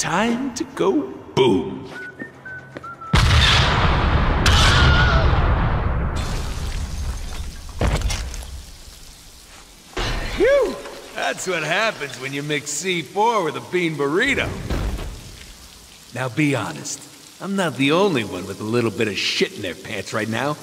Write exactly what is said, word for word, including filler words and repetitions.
time to go boom. Phew! That's what happens when you mix C four with a bean burrito. Now be honest, I'm not the only one with a little bit of shit in their pants right now.